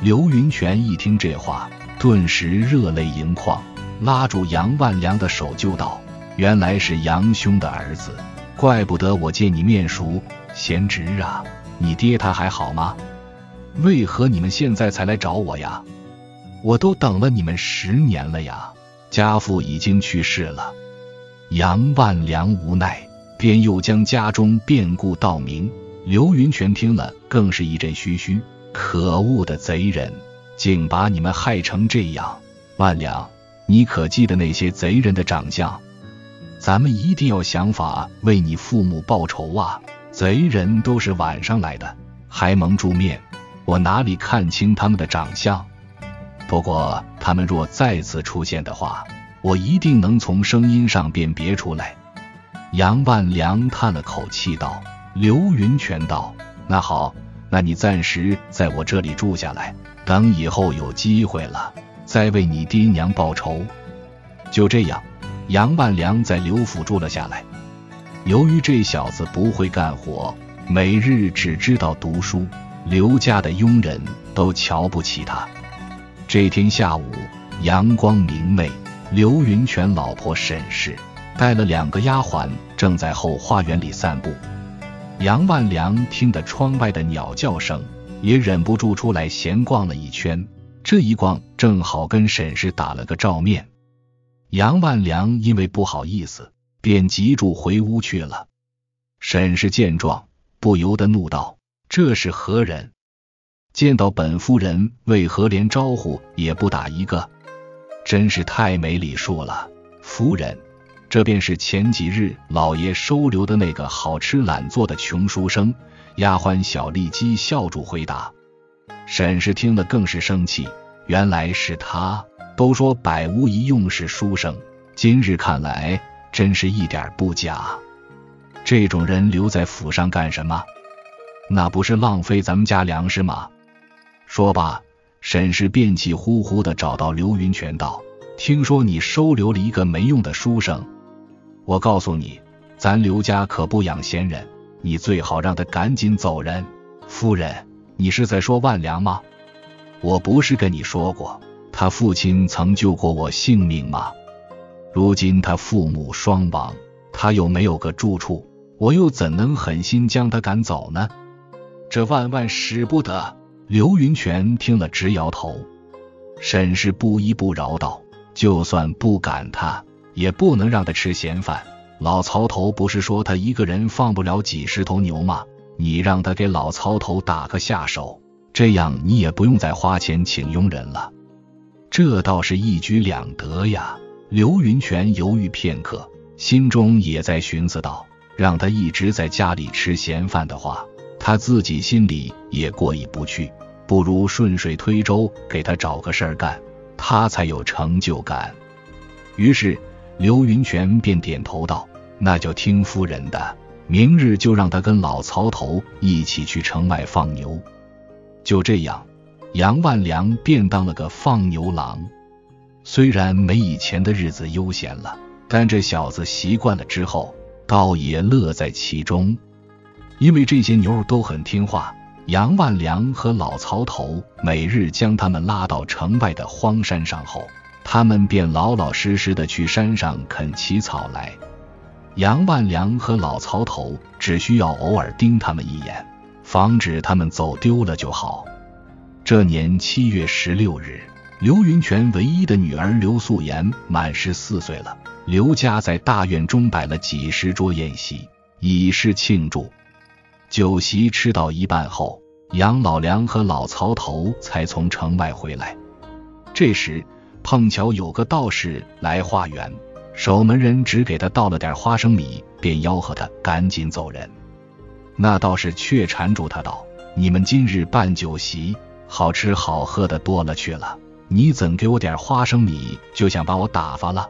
刘云泉一听这话，顿时热泪盈眶，拉住杨万良的手就道：“原来是杨兄的儿子，怪不得我见你面熟。贤侄啊，你爹他还好吗？为何你们现在才来找我呀？我都等了你们10年了呀，家父已经去世了。”杨万良无奈，便又将家中变故道明。刘云泉听了更是一阵唏嘘，可恶的贼人，竟把你们害成这样。万良，你可记得那些贼人的长相？咱们一定要想法为你父母报仇啊！贼人都是晚上来的，还蒙住面，我哪里看清他们的长相？不过他们若再次出现的话，我一定能从声音上辨别出来。杨万良叹了口气道。刘云泉道：“那好，那你暂时在我这里住下来，等以后有机会了，再为你爹娘报仇。”就这样，杨万良在刘府住了下来。由于这小子不会干活，每日只知道读书，刘家的佣人都瞧不起他。这天下午，阳光明媚，刘云泉老婆沈氏带了2个丫鬟正在后花园里散步。杨万良听得窗外的鸟叫声，也忍不住出来闲逛了一圈，这一逛正好跟沈氏打了个照面。杨万良因为不好意思，便急住回屋去了。沈氏见状，不由得怒道：“这是何人？见到本夫人为何连招呼也不打一个？真是太没礼数了！夫人，这便是前几日老爷收留的那个好吃懒做的穷书生。”丫鬟小丽姬笑住回答。沈氏听了更是生气，原来是他。都说百无一用是书生，今日看来真是一点不假。这种人留在府上干什么？那不是浪费咱们家粮食吗？”说罢，沈氏便气呼呼地找到刘云泉道：“听说你收留了一个没用的书生，我告诉你，咱刘家可不养闲人，你最好让他赶紧走人。”夫人，你是在说万良吗？我不是跟你说过，他父亲曾救过我性命吗？如今他父母双亡，他又没有个住处，我又怎能狠心将他赶走呢？这万万使不得！刘云泉听了直摇头。沈氏不依不饶道：“就算不赶他，也不能让他吃闲饭。老曹头不是说他一个人放不了几十头牛吗？你让他给老曹头打个下手，这样你也不用再花钱请佣人了。”这倒是一举两得呀！刘云泉犹豫片刻，心中也在寻思道：让他一直在家里吃闲饭的话，他自己心里也过意不去，不如顺水推舟，给他找个事儿干，他才有成就感。于是刘云泉便点头道：那就听夫人的，明日就让他跟老曹头一起去城外放牛。就这样，杨万良便当了个放牛郎。虽然没以前的日子悠闲了，但这小子习惯了之后，倒也乐在其中。因为这些牛都很听话，杨万良和老曹头每日将他们拉到城外的荒山上后，他们便老老实实的去山上啃起草来。杨万良和老曹头只需要偶尔盯他们一眼，防止他们走丢了就好。这年7月16日，刘云泉唯一的女儿刘素妍满14岁了。刘家在大院中摆了几十桌宴席，以示庆祝。酒席吃到一半后，杨老梁和老曹头才从城外回来。这时碰巧有个道士来化缘，守门人只给他倒了点花生米，便吆喝他赶紧走人。那道士却缠住他道：你们今日办酒席，好吃好喝的多了去了，你怎给我点花生米就想把我打发了？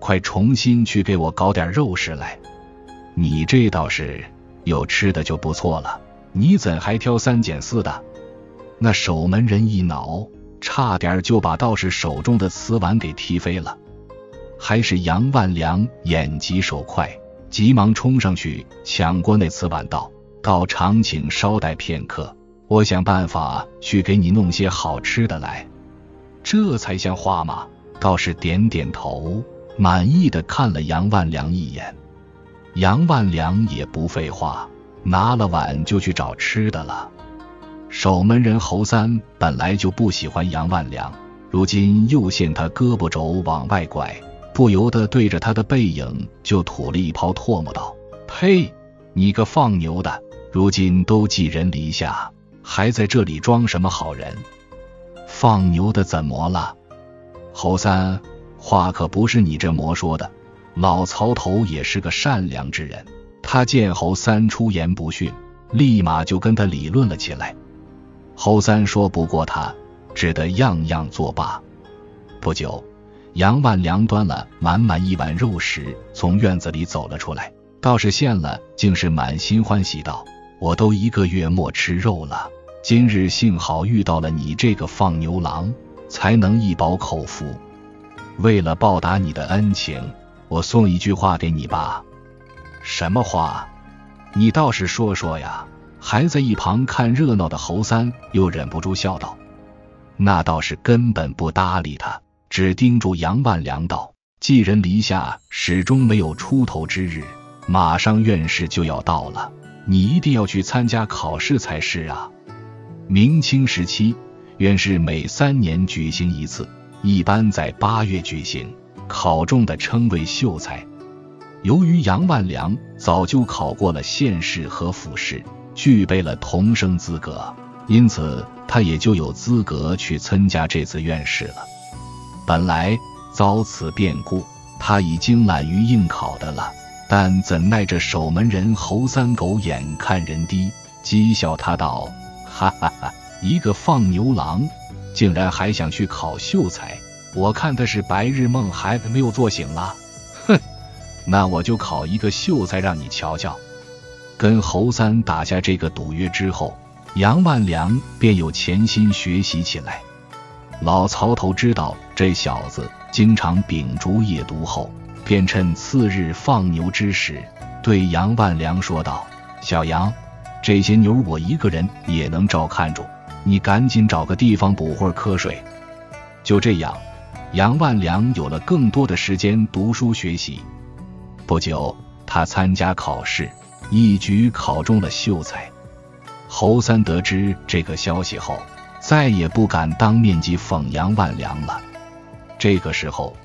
快重新去给我搞点肉食来！你这倒是有吃的就不错了，你怎还挑三拣四的？那守门人一恼，差点就把道士手中的瓷碗给踢飞了。还是杨万良眼疾手快，急忙冲上去抢过那瓷碗道：道长，请稍待片刻，我想办法去给你弄些好吃的来。这才像话吗？道士点点头，满意的看了杨万良一眼。杨万良也不废话，拿了碗就去找吃的了。守门人侯三本来就不喜欢杨万良，如今又见他胳膊肘往外拐，不由得对着他的背影就吐了一泡唾沫道：呸，你个放牛的，如今都寄人篱下，还在这里装什么好人？放牛的怎么了？侯三，话可不是你这魔说的。老曹头也是个善良之人，他见侯三出言不逊，立马就跟他理论了起来。侯三说不过他，只得样样作罢。不久，杨万良端了满满一碗肉食从院子里走了出来，道士见了竟是满心欢喜道：我都1个月没吃肉了，今日幸好遇到了你这个放牛郎，才能一饱口福。为了报答你的恩情，我送一句话给你吧。什么话？你倒是说说呀！还在一旁看热闹的侯三又忍不住笑道。那道士根本不搭理他，只叮嘱杨万良道：寄人篱下，始终没有出头之日，马上院试就要到了，你一定要去参加考试才是啊。明清时期，院试每3年举行一次，一般在8月举行，考中的称为秀才。由于杨万良早就考过了县试和府试，具备了童生资格，因此他也就有资格去参加这次院试了。本来遭此变故，他已经懒于应考的了，但怎奈这守门人侯三狗眼看人低，讥笑他道：哈哈哈，一个放牛郎竟然还想去考秀才，我看他是白日梦还没有做醒了。哼，那我就考一个秀才让你瞧瞧。跟侯三打下这个赌约之后，杨万良便有潜心学习起来。老曹头知道这小子经常秉烛夜读后，便趁次日放牛之时，对杨万良说道：“小杨，这些牛我一个人也能照看住，你赶紧找个地方补会儿瞌睡。”就这样，杨万良有了更多的时间读书学习。不久，他参加考试，一举考中了秀才。侯三得知这个消息后，再也不敢当面讥讽杨万良了。这个时候，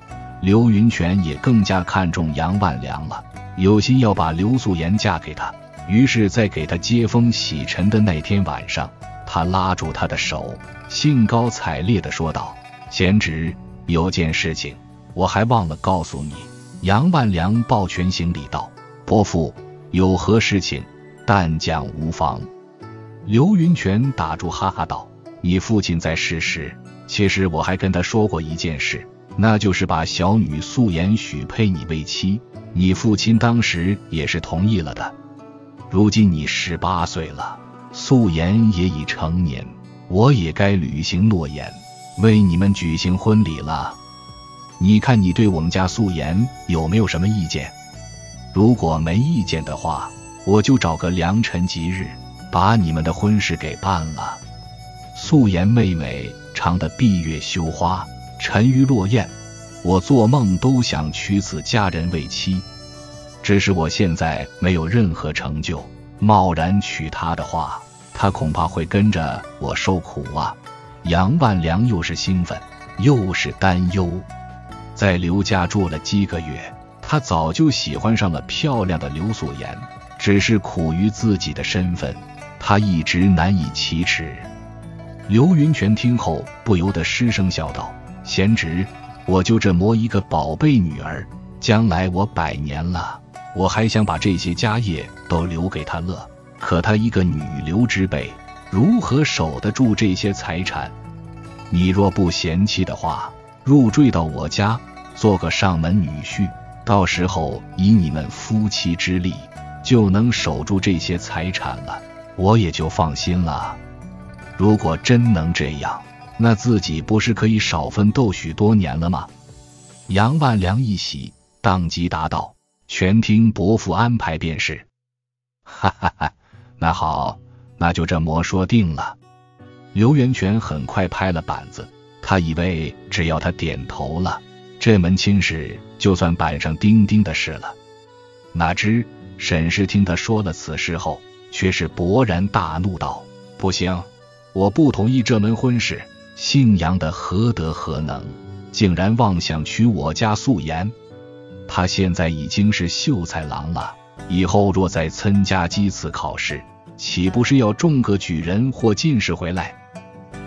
刘云泉也更加看重杨万良了，有心要把刘素颜嫁给他。于是，在给他接风洗尘的那天晚上，他拉住他的手，兴高采烈地说道：“贤侄，有件事情我还忘了告诉你。”杨万良抱拳行礼道：“伯父，有何事情，但讲无妨。”刘云泉打住哈哈道：“你父亲在世时，其实我还跟他说过一件事，那就是把小女素颜许配你为妻，你父亲当时也是同意了的。如今你18岁了，素颜也已成年，我也该履行诺言，为你们举行婚礼了。你看你对我们家素颜有没有什么意见？如果没意见的话，我就找个良辰吉日，把你们的婚事给办了。素颜妹妹长得闭月羞花，沉鱼落雁，我做梦都想娶此佳人为妻。只是我现在没有任何成就，贸然娶她的话，她恐怕会跟着我受苦啊。”杨万良又是兴奋又是担忧。在刘家住了几个月，他早就喜欢上了漂亮的刘素颜，只是苦于自己的身份，他一直难以启齿。刘云泉听后不由得失声笑道：“贤侄，我就这么一个宝贝女儿，将来我100年了，我还想把这些家业都留给她了，可她一个女流之辈，如何守得住这些财产？你若不嫌弃的话，入赘到我家，做个上门女婿，到时候以你们夫妻之力，就能守住这些财产了，我也就放心了。如果真能这样，那自己不是可以少奋斗许多年了吗？”杨万良一喜，当即答道：“全听伯父安排便是。”“哈哈哈，那好，那就这么说定了。”刘元泉很快拍了板子，他以为只要他点头了，这门亲事就算板上钉钉的事了。哪知沈氏听他说了此事后，却是勃然大怒道：“不行，我不同意这门婚事！姓杨的何德何能，竟然妄想娶我家素颜！他现在已经是秀才郎了，以后若再参加几次考试，岂不是要中个举人或进士回来？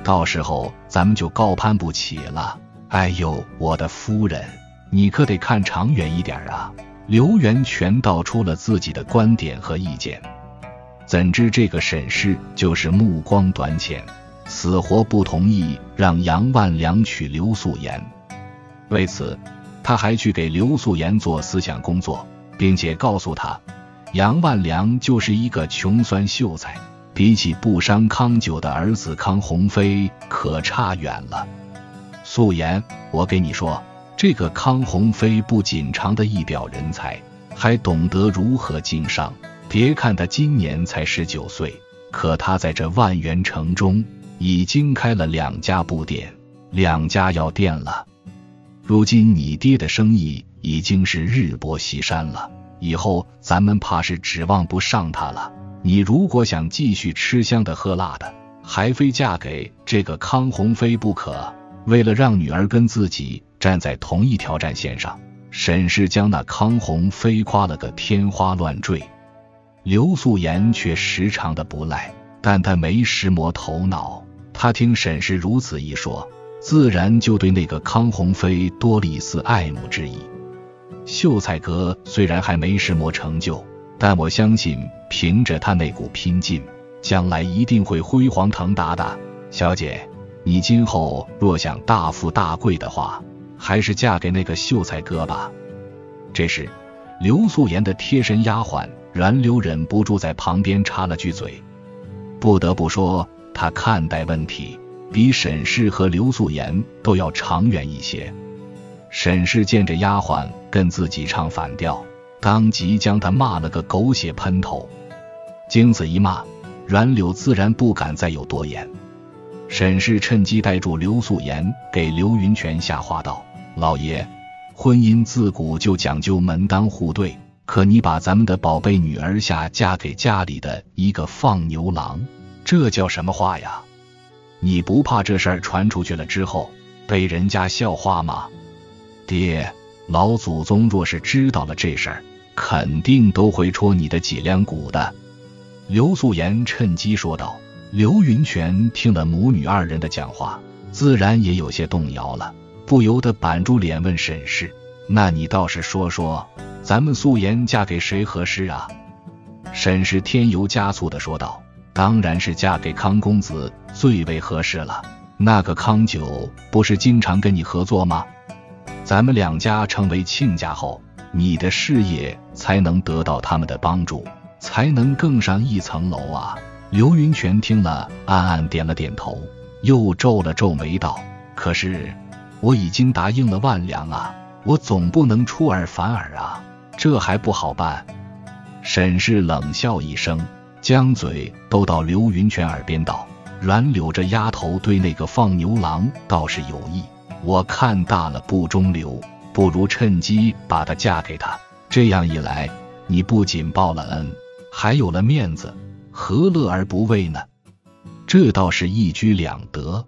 到时候咱们就高攀不起了。哎呦，我的夫人，你可得看长远一点啊！”刘元全道出了自己的观点和意见，怎知这个沈氏就是目光短浅，死活不同意让杨万良娶刘素颜。为此，他还去给刘素颜做思想工作，并且告诉他，杨万良就是一个穷酸秀才，比起布商康久的儿子康鸿飞可差远了。素颜，我给你说，这个康鸿飞不仅长得一表人才，还懂得如何经商。别看他今年才19岁，可他在这万源城中已经开了2家布店，2家药店了。如今你爹的生意已经是日薄西山了，以后咱们怕是指望不上他了。你如果想继续吃香的喝辣的，还非嫁给这个康鸿飞不可。为了让女儿跟自己站在同一条战线上，沈氏将那康鸿飞夸了个天花乱坠。刘素颜却时常的不赖，但她没时磨头脑。她听沈氏如此一说，自然就对那个康鸿飞多了一丝爱慕之意。秀才哥虽然还没什么成就，但我相信凭着他那股拼劲，将来一定会辉煌腾达的。小姐，你今后若想大富大贵的话，还是嫁给那个秀才哥吧。这时，刘素颜的贴身丫鬟阮柳忍不住在旁边插了句嘴。不得不说，他看待问题比沈氏和刘素颜都要长远一些。沈氏见着丫鬟跟自己唱反调，当即将她骂了个狗血喷头。经此一骂，阮柳自然不敢再有多言。沈氏趁机带住刘素颜，给刘云泉下话道：“老爷，婚姻自古就讲究门当户对，可你把咱们的宝贝女儿下嫁给家里的一个放牛郎，这叫什么话呀？你不怕这事儿传出去了之后被人家笑话吗？”“爹，老祖宗若是知道了这事儿，肯定都会戳你的脊梁骨的。”刘素颜趁机说道。刘云泉听了母女二人的讲话，自然也有些动摇了，不由得板住脸问沈氏：“那你倒是说说，咱们素颜嫁给谁合适啊？”沈氏添油加醋地说道：“当然是嫁给康公子最为合适了。那个康九不是经常跟你合作吗？咱们两家成为亲家后，你的事业才能得到他们的帮助，才能更上一层楼啊。”刘云泉听了，暗暗点了点头，又皱了皱眉道：“可是我已经答应了万良啊，我总不能出尔反尔啊，这还不好办。”沈氏冷笑一声，将嘴兜到刘云泉耳边道：“阮柳这丫头对那个放牛郎倒是有意，我看大了不中留，不如趁机把她嫁给他，这样一来，你不仅报了恩，还有了面子，何乐而不为呢？这倒是一举两得。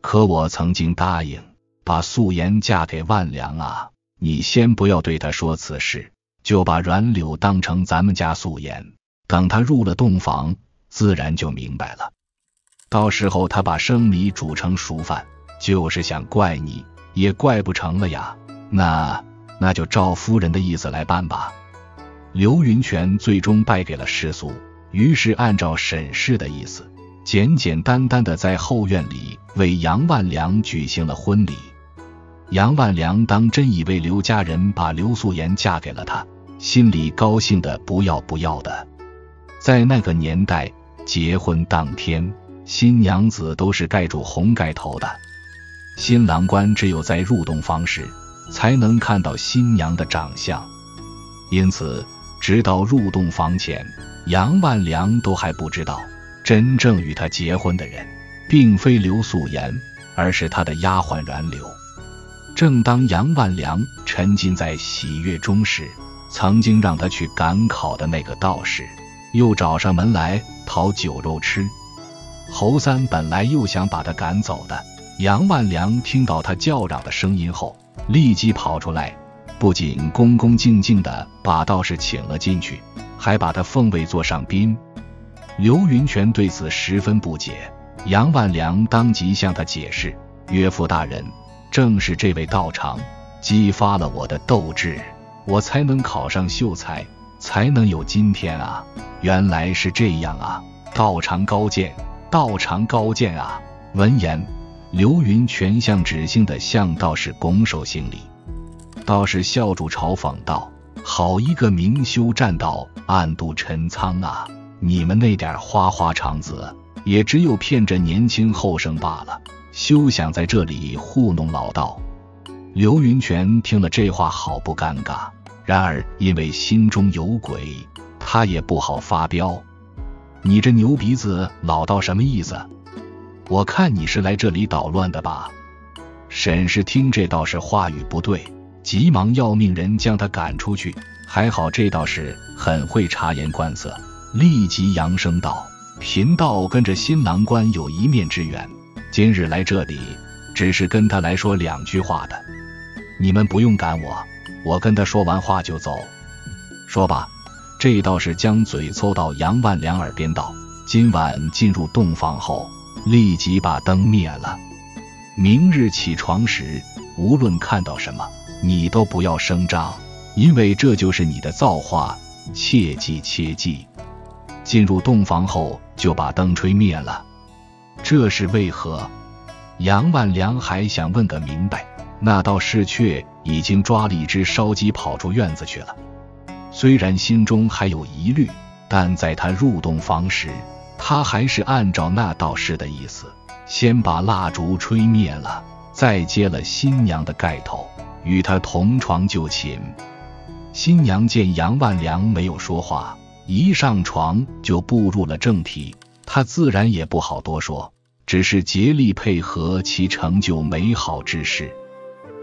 可我曾经答应把素颜嫁给万良啊，你先不要对他说此事，就把阮柳当成咱们家素颜，等他入了洞房，自然就明白了。到时候他把生米煮成熟饭，就是想怪你，也怪不成了呀。那就照夫人的意思来办吧。”刘云泉最终败给了世俗，于是按照沈氏的意思，简简单单的在后院里为杨万良举行了婚礼。杨万良当真以为刘家人把刘素颜嫁给了他，心里高兴的不要不要的。在那个年代，结婚当天，新娘子都是盖住红盖头的，新郎官只有在入洞房时才能看到新娘的长相，因此直到入洞房前，杨万良都还不知道，真正与他结婚的人并非刘素颜，而是他的丫鬟阮柳。正当杨万良沉浸在喜悦中时，曾经让他去赶考的那个道士又找上门来讨酒肉吃。侯三本来又想把他赶走的，杨万良听到他叫嚷的声音后，立即跑出来，不仅恭恭敬敬地把道士请了进去，还把他奉为座上宾。刘云泉对此十分不解，杨万良当即向他解释：“岳父大人，正是这位道长激发了我的斗志，我才能考上秀才，才能有今天啊。”“原来是这样啊，道长高见，道长高见啊。”闻言，刘云泉像纸性的向道士拱手行礼。道士笑住嘲讽道：“好一个明修栈道，暗度陈仓啊！你们那点花花肠子，也只有骗着年轻后生罢了，休想在这里糊弄老道。”刘云泉听了这话，好不尴尬。然而因为心中有鬼，他也不好发飙。“你这牛鼻子老道什么意思？我看你是来这里捣乱的吧？”沈氏听这道士话语不对，急忙要命人将他赶出去。还好这道士很会察言观色，立即扬声道：“贫道跟着新郎官有一面之缘，今日来这里只是跟他来说两句话的，你们不用赶我，我跟他说完话就走。”说吧，这道士将嘴凑到杨万良耳边道：“今晚进入洞房后，立即把灯灭了，明日起床时，无论看到什么，你都不要声张，因为这就是你的造化，切记切记。进入洞房后就把灯吹灭了。”这是为何？杨万良还想问个明白，那道士却已经抓了一只烧鸡跑出院子去了。虽然心中还有疑虑，但在他入洞房时，他还是按照那道士的意思，先把蜡烛吹灭了，再揭了新娘的盖头，与她同床就寝。新娘见杨万良没有说话，一上床就步入了正题，她自然也不好多说，只是竭力配合其成就美好之事。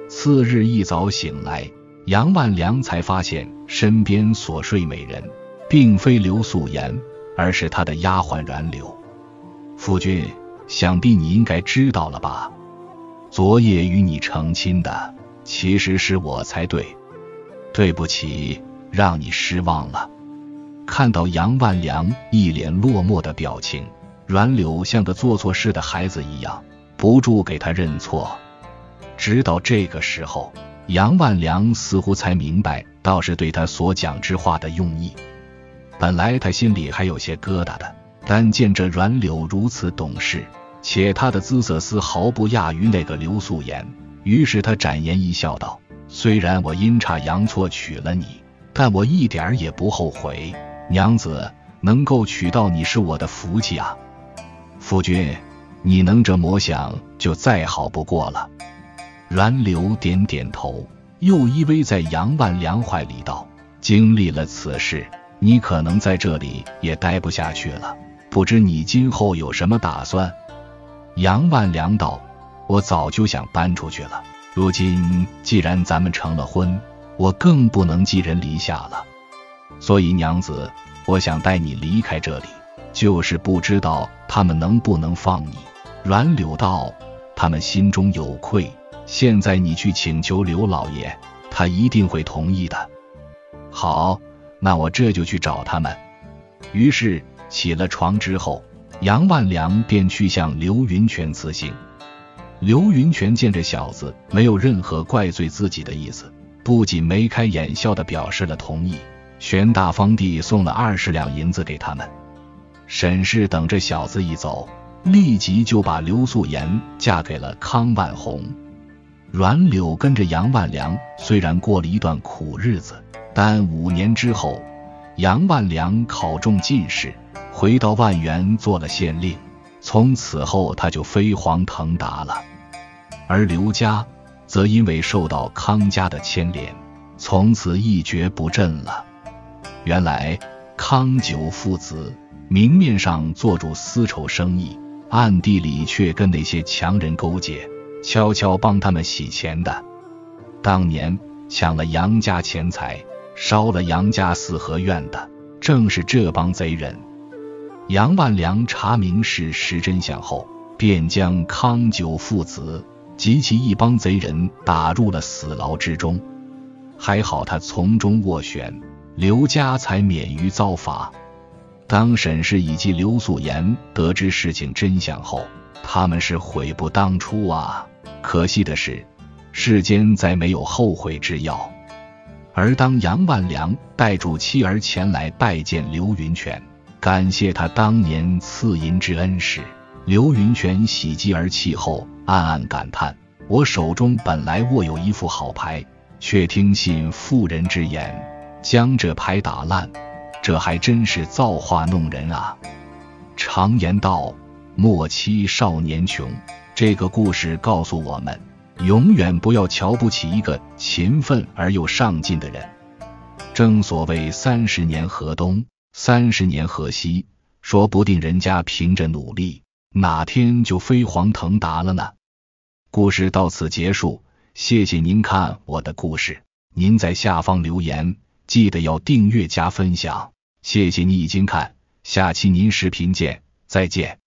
次日一早醒来，杨万良才发现身边所睡美人并非刘素颜，而是他的丫鬟阮柳。夫君，想必你应该知道了吧？昨夜与你成亲的其实是我才对，对不起，让你失望了。看到杨万良一脸落寞的表情，阮柳像个做错事的孩子一样，不住给他认错。直到这个时候，杨万良似乎才明白道士对他所讲之话的用意。本来他心里还有些疙瘩的，但见着阮柳如此懂事，且她的姿色丝毫不亚于那个刘素颜，于是他展颜一笑道：虽然我阴差阳错娶了你，但我一点也不后悔。娘子，能够娶到你是我的福气啊。夫君，你能这么想就再好不过了。阮柳点点头，又依偎在杨万良怀里道：经历了此事，你可能在这里也待不下去了，不知你今后有什么打算？杨万良道：我早就想搬出去了，如今既然咱们成了婚，我更不能寄人篱下了。所以娘子，我想带你离开这里，就是不知道他们能不能放你。阮柳道：他们心中有愧，现在你去请求刘老爷，他一定会同意的。好，那我这就去找他们。于是起了床之后，杨万良便去向刘云泉辞行。刘云泉见这小子没有任何怪罪自己的意思，不仅眉开眼笑地表示了同意，玄大方地送了20两银子给他们。沈氏等这小子一走，立即就把刘素颜嫁给了康万红。阮柳跟着杨万良虽然过了一段苦日子，但5年之后，杨万良考中进士，回到万源做了县令，从此后他就飞黄腾达了。而刘家则因为受到康家的牵连，从此一蹶不振了。原来康九父子明面上做主丝绸生意，暗地里却跟那些强人勾结，悄悄帮他们洗钱的。当年抢了杨家钱财，烧了杨家4合院的，正是这帮贼人。杨万良查明事实真相后，便将康九父子及其一帮贼人打入了死牢之中。还好他从中斡旋，刘家才免于遭罚。当沈氏以及刘素颜得知事情真相后，他们是悔不当初啊！可惜的是，世间再没有后悔之药。而当杨万良带住妻儿前来拜见刘云泉，感谢他当年赐银之恩时，刘云泉喜极而泣后，暗暗感叹：我手中本来握有一副好牌，却听信妇人之言，将这牌打烂，这还真是造化弄人啊！常言道：莫欺少年穷。这个故事告诉我们，永远不要瞧不起一个勤奋而又上进的人。正所谓30年河东，30年河西，说不定人家凭着努力，哪天就飞黄腾达了呢。故事到此结束，谢谢您看我的故事，您在下方留言，记得要订阅加分享，谢谢你已经看，下期您视频见，再见。